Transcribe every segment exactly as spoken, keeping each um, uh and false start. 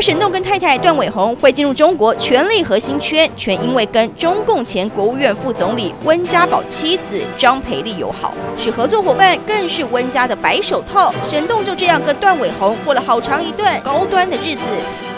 沈栋跟太太段伟宏会进入中国权力核心圈，全因为跟中共前国务院副总理温家宝妻子张培丽友好，是合作伙伴，更是温家的白手套。沈栋就这样跟段伟宏过了好长一段高端的日子，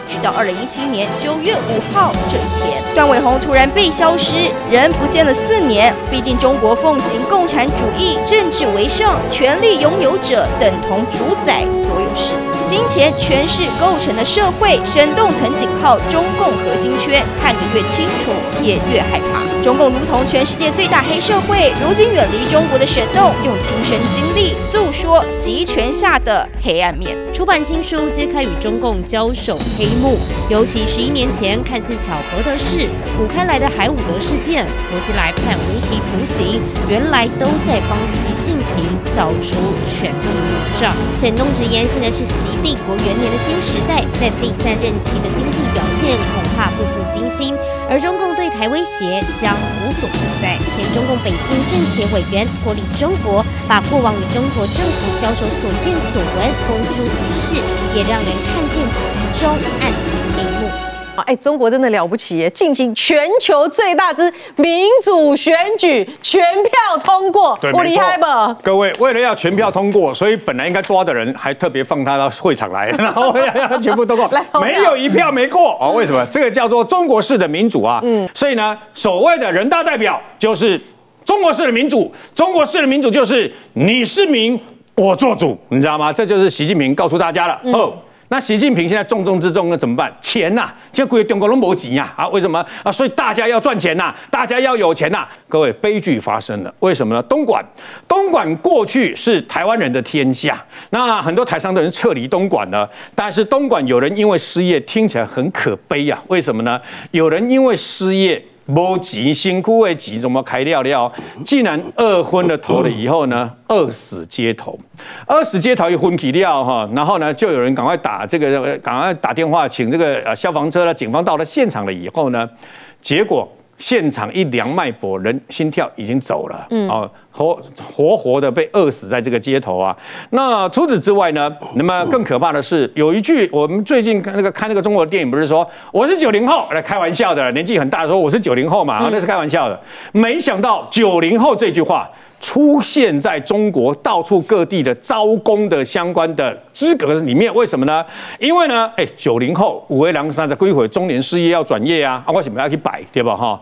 直到二零一七年九月五号这一天，段伟宏突然被消失，人不见了四年。毕竟中国奉行共产主义，政治为上，权力拥有者等同主宰所有事。 金钱、权势构成的社会，沈栋曾紧靠中共核心圈，看得越清楚，也越害怕。中共如同全世界最大黑社会，如今远离中国的沈栋，用亲身经历诉说集权下的黑暗面。出版新书，揭开与中共交手黑幕，尤其十一年前看似巧合的事，古开来的海伍德事件，薄熙来判无期徒刑，原来都在帮习近平扫除权力屏障。沈栋直言，现在是习 帝国元年的新时代，在第三任期的经济表现恐怕步步惊心，而中共对台威胁将无所不在。前中共北京政协委员脱离中国，把过往与中国政府交手所见所闻公诸于世，也让人看见其中暗黑幕。 哎，中国真的了不起耶！进行全球最大之民主选举，全票通过，我厉害吧？各位，为了要全票通过，所以本来应该抓的人，还特别放他到会场来，然后全部通过，没有一票没过哦。为什么？这个叫做中国式的民主啊。嗯，所以呢，所谓的人大代表就是中国式的民主，中国式的民主就是你是民，我做主，你知道吗？这就是习近平告诉大家了。嗯、哦。 那习近平现在重中之重呢，怎么办？钱呐、啊，现在估计中国都没钱啊！啊，为什么啊？所以大家要赚钱呐、啊，大家要有钱呐、啊！各位，悲剧发生了，为什么呢？东莞，东莞过去是台湾人的天下，那很多台商的人撤离东莞呢，但是东莞有人因为失业，听起来很可悲呀、啊，为什么呢？有人因为失业。 没钱，辛苦的钱怎么开料料？竟然二婚了头了以后呢，饿死街头，饿死街头一婚起料哈，然后呢，就有人赶快打这个，赶快打电话请这个呃消防车了，警方到了现场了以后呢，结果现场一量脉搏，人心跳已经走了，嗯，哦，活活活的被饿死在这个街头啊。那除此之外呢，那么更可怕的是，有一句我们最近看那个看那个中国的电影，不是说我是九零后，来开玩笑的，年纪很大说我是九零后嘛，那是开玩笑的。没想到九零后这句话出现在中国到处各地的招工的相关的资格里面，为什么呢？因为呢，哎，九零后五位郎三在归回中年失业要转业啊，啊，为什么要去摆对吧？哈。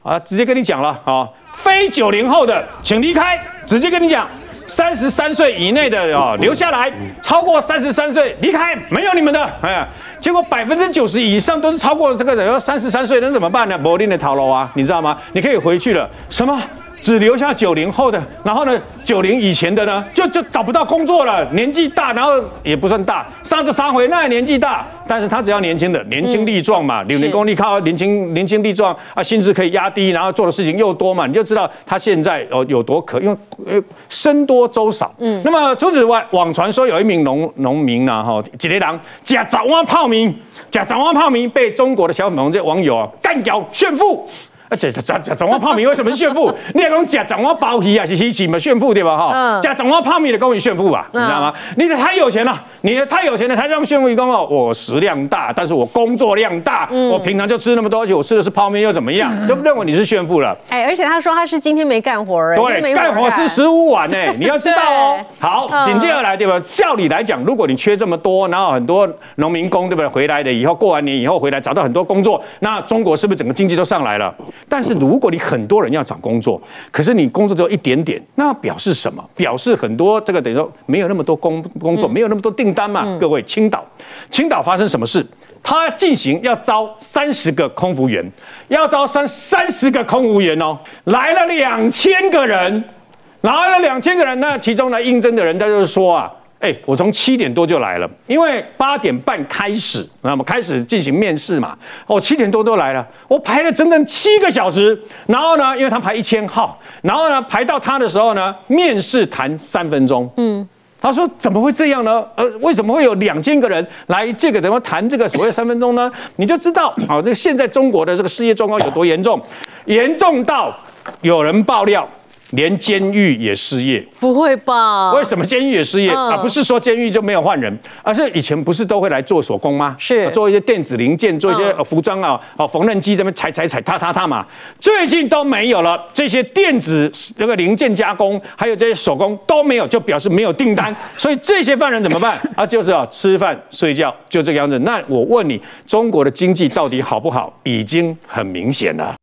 啊，直接跟你讲了啊，非九零后的请离开，直接跟你讲，三十三岁以内的啊留下来，超过三十三岁离开，没有你们的。哎，结果百分之九十以上都是超过这个人三十三岁，能怎么办呢？没令的逃楼啊，你知道吗？你可以回去了，什么只留下九零后的，然后呢，九零以前的呢，就就找不到工作了，年纪大，然后也不算大，上次三回那也年纪大。 但是他只要年轻的，年轻力壮嘛，有能功力靠年轻年轻力壮啊，薪资可以压低，然后做的事情又多嘛，你就知道他现在哦有多可，因为呃生多粥少。嗯，那么除此之外，网传说有一名农农民呐、啊，哈、哦，几个人假早碗泡面，假早碗泡面被中国的小粉红这网友啊干掉炫富。 啊，这这这掌握泡面为什么是炫富？你讲假掌握包皮啊，是稀奇嘛炫富对吧？哈，假掌握泡面的公你炫富吧，你知道吗？你太有钱了，你太有钱了，才这样炫富。你讲哦，我食量大，但是我工作量大，我平常就吃那么多，而且我吃的是泡面又怎么样？都不认为你是炫富了。哎，而且他说他是今天没干活哎，对，干活是十五碗哎，你要知道哦。好，紧接而来对吧？照理来讲，如果你缺这么多，然后很多农民工对不对？回来的以后过完年以后回来找到很多工作，那中国是不是整个经济都上来了？ 但是如果你很多人要找工作，可是你工作只有一点点，那表示什么？表示很多这个等于说没有那么多工工作，嗯、没有那么多订单嘛。嗯、各位，青岛，青岛发生什么事？他进行要招三十个空服员，要招三三十个空服员哦，来了两千个人，来了两千个人，那其中来应征的人，他就是说啊。 哎、欸，我从七点多就来了，因为八点半开始，那么开始进行面试嘛。我七点多都来了，我排了整整七个小时。然后呢，因为他排一千号，然后呢排到他的时候呢，面试谈三分钟。嗯，他说怎么会这样呢？呃，为什么会有两千个人来这个怎么谈这个所谓三分钟呢？你就知道啊，这、哦、现在中国的这个失业状况有多严重，严重到有人爆料。连监狱也失业。不会吧？为什么监狱也失业、嗯、啊？不是说监狱就没有换人，而是以前不是都会来做手工吗？是、啊、做一些电子零件，做一些服装啊，哦、嗯，缝纫机这边踩踩踩，踏踏踏嘛。最近都没有了，这些电子那个零件加工，还有这些手工都没有，就表示没有订单。所以这些犯人怎么办？啊，就是啊，吃饭睡觉就这个样子。那我问你，中国的经济到底好不好？已经很明显了。